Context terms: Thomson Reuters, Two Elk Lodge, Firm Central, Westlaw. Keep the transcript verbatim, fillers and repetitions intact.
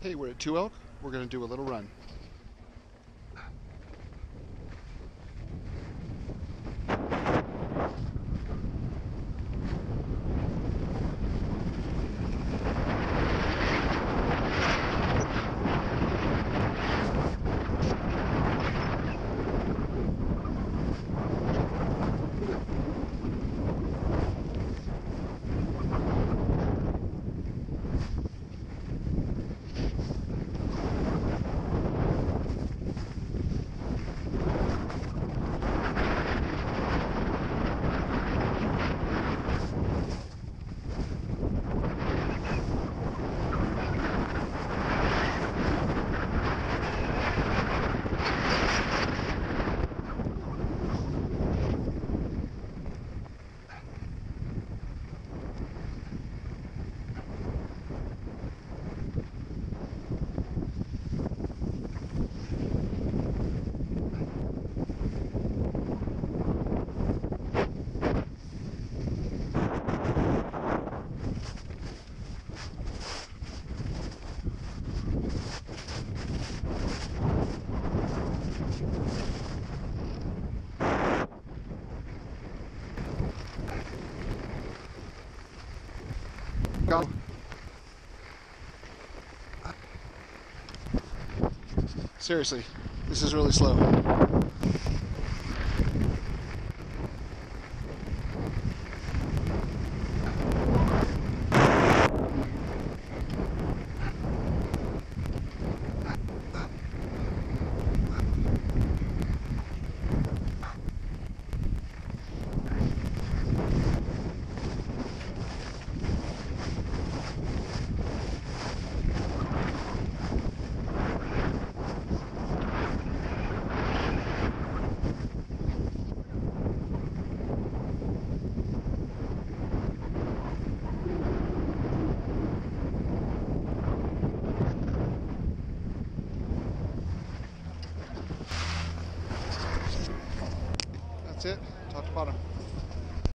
Hey, we're at Two Elk. We're going to do a little run. Go. Seriously, this is really slow. That's it, top to bottom.